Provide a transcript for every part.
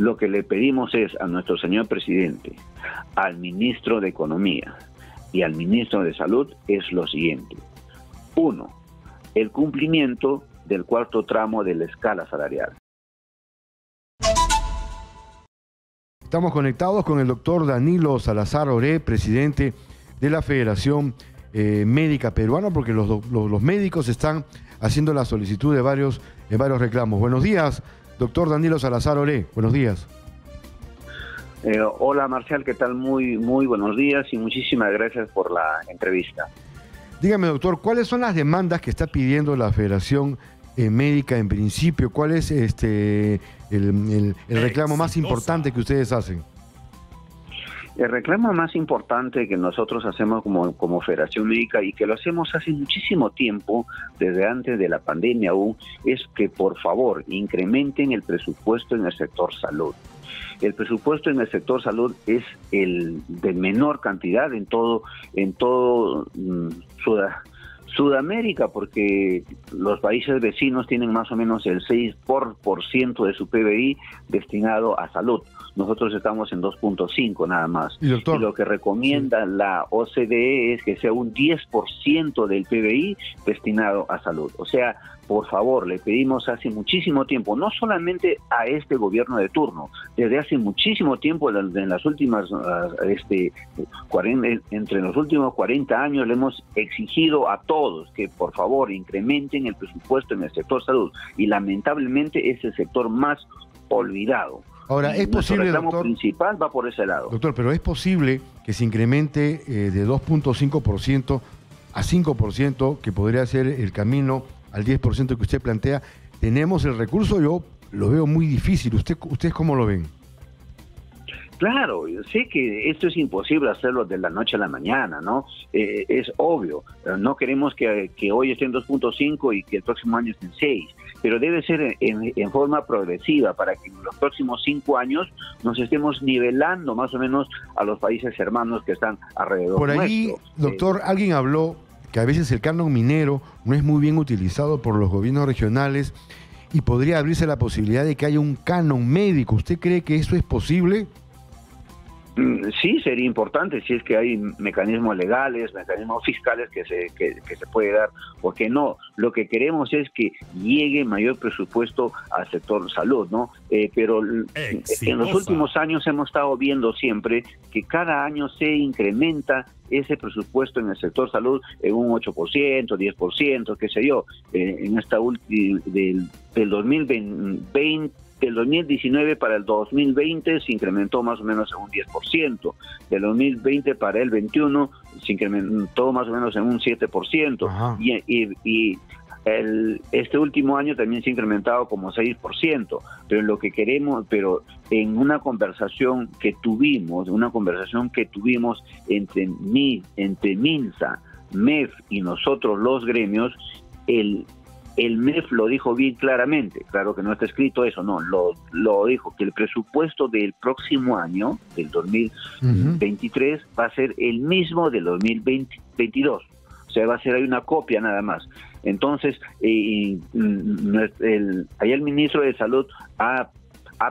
Lo que le pedimos es a nuestro señor presidente, al ministro de Economía y al ministro de Salud es lo siguiente. 1. El cumplimiento del cuarto tramo de la escala salarial. Estamos conectados con el doctor Danilo Salazar Oré, presidente de la Federación Médica Peruana, porque los médicos están haciendo la solicitud de varios reclamos. Buenos días, doctor Danilo Salazar Oré. Buenos días. Hola, Marcial, ¿qué tal? Muy buenos días y muchísimas gracias por la entrevista. Dígame, doctor, ¿cuáles son las demandas que está pidiendo la Federación Médica en principio? ¿Cuál es el reclamo más importante que ustedes hacen? El reclamo más importante que nosotros hacemos como Federación Médica y que lo hacemos hace muchísimo tiempo, desde antes de la pandemia aún, es que por favor incrementen el presupuesto en el sector salud. El presupuesto en el sector salud es el de menor cantidad en todo Sudamérica, porque los países vecinos tienen más o menos el 6% de su PBI destinado a salud. Nosotros estamos en 2.5 nada más. Y, doctor, lo que recomienda la OCDE es que sea un 10% del PBI destinado a salud. O sea, por favor, le pedimos hace muchísimo tiempo, no solamente a este gobierno de turno, desde hace muchísimo tiempo, en las últimas, entre los últimos 40 años le hemos exigido a todos que por favor incrementen el presupuesto en el sector salud, y lamentablemente es el sector más olvidado. Ahora, ¿es posible, doctor? Nuestro reclamo principal va por ese lado. Doctor, pero ¿es posible que se incremente de 2.5% a 5%, que podría ser el camino al 10% que usted plantea? ¿Tenemos el recurso? Yo lo veo muy difícil. ¿Ustedes cómo lo ven? Claro, yo sé que esto es imposible hacerlo de la noche a la mañana, ¿no? Es obvio, no queremos que hoy esté en 2.5 y que el próximo año esté en 6, pero debe ser en forma progresiva para que en los próximos 5 años nos estemos nivelando más o menos a los países hermanos que están alrededor nuestro. Por ahí, doctor, alguien habló que a veces el canon minero no es muy bien utilizado por los gobiernos regionales y podría abrirse la posibilidad de que haya un canon médico. ¿Usted cree que eso es posible? Sí, sería importante, si es que hay mecanismos legales, mecanismos fiscales que se puede dar, porque no, lo que queremos es que llegue mayor presupuesto al sector salud, ¿no? Pero en los últimos años hemos estado viendo siempre que cada año se incrementa ese presupuesto en el sector salud en un 8%, 10%, qué sé yo. En esta última del 2020, del 2019 para el 2020 se incrementó más o menos en un 10%, del 2020 para el 21 se incrementó más o menos en un 7%, y este último año también se ha incrementado como 6%, pero en una conversación que tuvimos entre MINSA, MEF y nosotros los gremios, el MEF lo dijo bien claramente. Claro que no está escrito eso, no, lo dijo, que el presupuesto del próximo año, del 2023, va a ser el mismo del 2022. O sea, va a ser ahí una copia nada más. Entonces, allá el ministro de Salud ha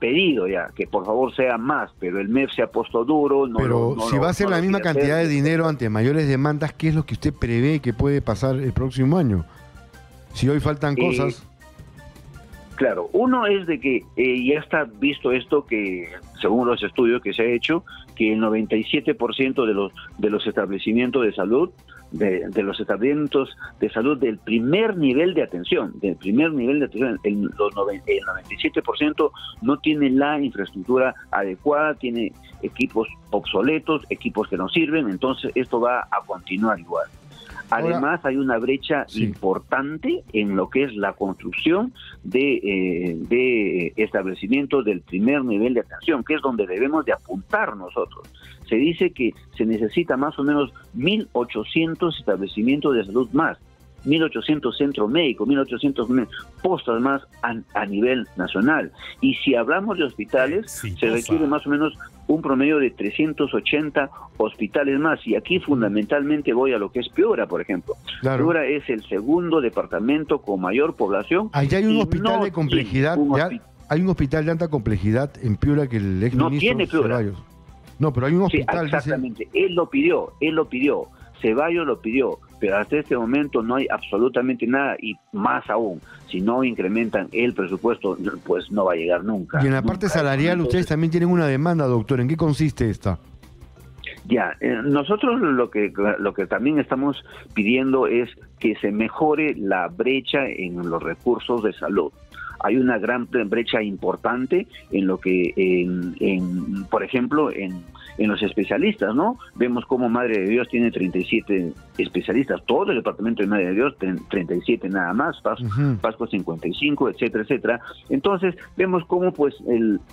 pedido ya que por favor sea más, pero el MEF se ha puesto duro. Pero si va a ser la misma cantidad de dinero ante mayores demandas, ¿qué es lo que usted prevé que puede pasar el próximo año? Si hoy faltan cosas. Claro, uno es de que ya está visto esto, que según los estudios que se ha hecho, que el 97% de los establecimientos de salud, de los establecimientos de salud del primer nivel de atención, el 97% no tiene la infraestructura adecuada, tiene equipos obsoletos, equipos que no sirven, entonces esto va a continuar igual. Además, hay una brecha importante en lo que es la construcción de establecimientos del primer nivel de atención, que es donde debemos de apuntar nosotros. Se dice que se necesita más o menos 1.800 establecimientos de salud más, 1.800 centros médicos, 1.800 postas más a nivel nacional. Y si hablamos de hospitales, se requiere más o menos un promedio de 380 hospitales más, y aquí fundamentalmente voy a lo que es Piura, por ejemplo. Claro. Piura es el segundo departamento con mayor población. Allá hay un hospital de complejidad, hay un hospital de alta complejidad en Piura que el exministro no tiene Piura. Ceballos. No, pero hay un hospital. Sí, exactamente, dice... él lo pidió, Ceballos lo pidió, pero hasta este momento no hay absolutamente nada, y más aún, si no incrementan el presupuesto, pues no va a llegar nunca. Y en la parte salarial, ustedes también tienen una demanda, doctor, ¿en qué consiste esta? Ya, nosotros lo que también estamos pidiendo es que se mejore la brecha en los recursos de salud. Hay una gran brecha importante en lo que, por ejemplo, en los especialistas, ¿no? Vemos como Madre de Dios tiene 37 especialistas, todo el departamento de Madre de Dios, 37 nada más, Pasco 55, etcétera, etcétera. Entonces, vemos cómo pues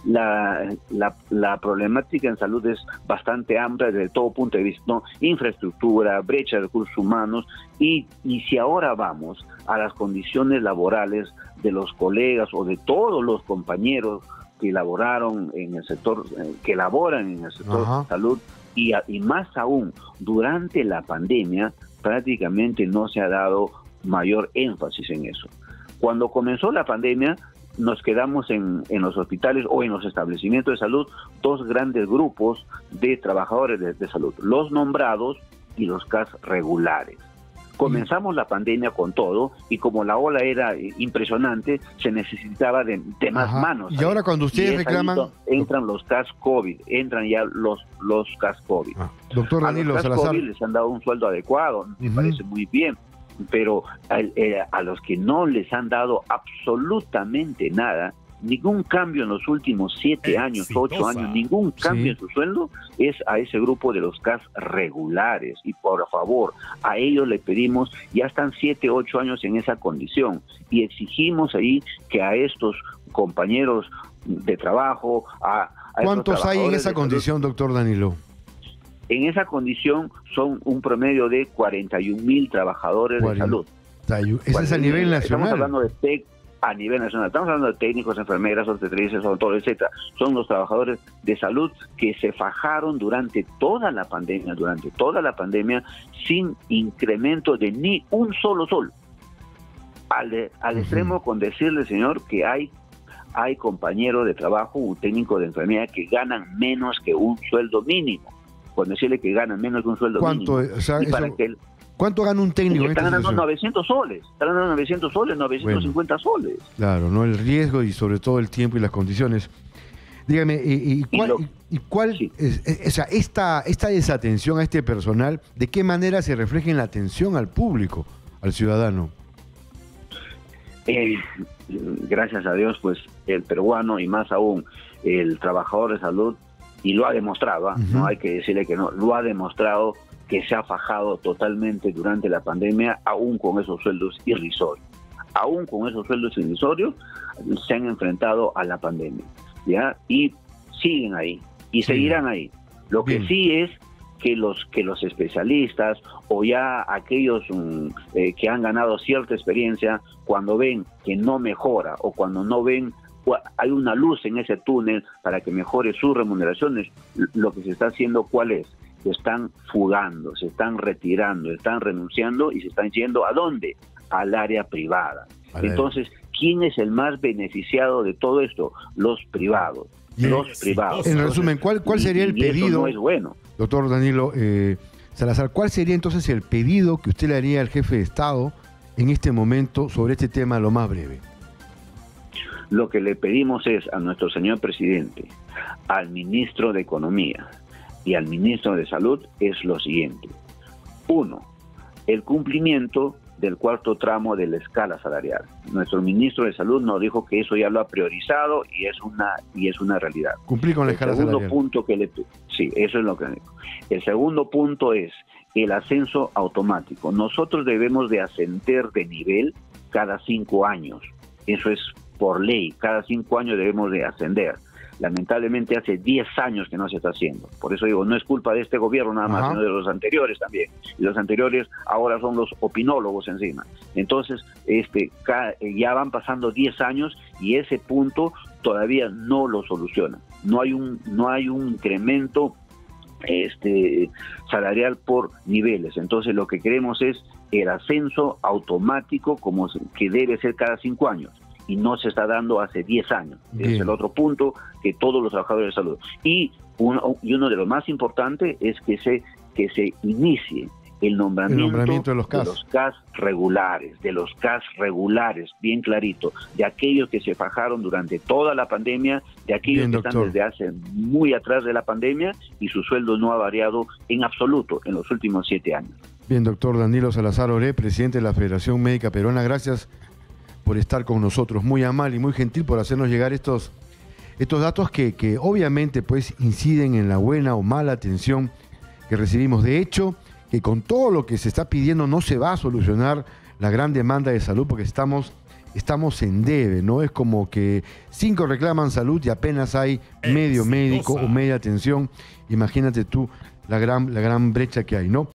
la problemática en salud es bastante amplia desde todo punto de vista, ¿no? Infraestructura, brecha de recursos humanos, y si ahora vamos a las condiciones laborales de los colegas o de todos los compañeros que laboraron en el sector, que laboran en el sector de salud, y más aún durante la pandemia prácticamente no se ha dado mayor énfasis en eso. Cuando comenzó la pandemia nos quedamos en los hospitales o en los establecimientos de salud dos grandes grupos de trabajadores de salud, los nombrados y los CAS regulares. Comenzamos la pandemia con todo, y como la ola era impresionante, se necesitaba de más manos. Y ahora cuando ustedes reclaman... Entran los CAS COVID, entran ya los CAS COVID. Doctor Danilo Salazar... A los CAS COVID les han dado un sueldo adecuado, me parece muy bien, pero a los que no les han dado absolutamente nada, ningún cambio en los últimos 7 años, 8 años, ningún cambio en su sueldo, es a ese grupo de los CAS regulares. Y por favor, a ellos le pedimos, ya están 7, 8 años en esa condición, y exigimos ahí que a estos compañeros de trabajo, a ¿cuántos hay en esa condición, doctor Danilo? En esa condición son un promedio de 41.000 trabajadores de salud. Ese es a nivel nacional. Estamos hablando de a nivel nacional, estamos hablando de técnicos, enfermeras, obstetrices, doctores, etcétera. Son los trabajadores de salud que se fajaron durante toda la pandemia, sin incremento de ni un solo sol. Al extremo con decirle, señor, que hay compañeros de trabajo, un técnico de enfermería, que ganan menos que un sueldo mínimo. Con decirle que ganan menos que un sueldo mínimo. O sea, y eso... para que ¿cuánto gana un técnico? Están ganando 900 soles, 950 soles. Claro, no, el riesgo y sobre todo el tiempo y las condiciones. Dígame, ¿cuál es esta desatención a este personal, de qué manera se refleja en la atención al público, al ciudadano? Gracias a Dios, pues el peruano, y más aún el trabajador de salud, y lo ha demostrado, no hay que decirle que no, lo ha demostrado, que se ha fajado totalmente durante la pandemia, aún con esos sueldos irrisorios. Aún con esos sueldos irrisorios se han enfrentado a la pandemia, ¿ya? Y siguen ahí, y seguirán ahí. Lo que sí es que los especialistas, o ya aquellos que han ganado cierta experiencia, cuando ven que no mejora, o cuando no ven hay una luz en ese túnel para que mejore sus remuneraciones, lo que se está haciendo, ¿cuál es? Se están fugando, se están retirando, están renunciando y se están yendo ¿a dónde? Al área privada. Entonces, ¿quién es el más beneficiado de todo esto? Los privados. En resumen, ¿cuál sería el pedido? No es bueno. Doctor Danilo Salazar, ¿cuál sería entonces el pedido que usted le haría al jefe de Estado en este momento sobre este tema, lo más breve? Lo que le pedimos es a nuestro señor presidente, al ministro de Economía y al ministro de Salud, es lo siguiente. 1. El cumplimiento del cuarto tramo de la escala salarial. Nuestro ministro de Salud nos dijo que eso ya lo ha priorizado y es una realidad. Cumplir con la escala salarial. Sí, eso es lo que dijo. El segundo punto es el ascenso automático. Nosotros debemos de ascender de nivel cada 5 años. Eso es por ley. Cada 5 años debemos de ascender. Lamentablemente hace 10 años que no se está haciendo. Por eso digo, no es culpa de este gobierno nada más, sino de los anteriores también. Y los anteriores ahora son los opinólogos encima. Entonces, ya van pasando 10 años y ese punto todavía no lo soluciona. No hay un incremento salarial por niveles. Entonces, lo que queremos es el ascenso automático, como que debe ser cada 5 años. y no se está dando hace 10 años. Bien. Es el otro punto que todos los trabajadores de salud. Y uno de los más importantes es que se inicie el nombramiento de los CAS regulares, bien clarito, de aquellos que se fajaron durante toda la pandemia, de aquellos que están desde hace muy atrás de la pandemia y su sueldo no ha variado en absoluto en los últimos 7 años. Bien, doctor Danilo Salazar Oré, presidente de la Federación Médica Peruana, gracias por estar con nosotros, muy amable y muy gentil por hacernos llegar estos datos que obviamente pues inciden en la buena o mala atención que recibimos. De hecho, que con todo lo que se está pidiendo no se va a solucionar la gran demanda de salud, porque estamos en debe, ¿no? Es como que 5 reclaman salud y apenas hay medio médico o media atención. Imagínate tú la gran brecha que hay, ¿no?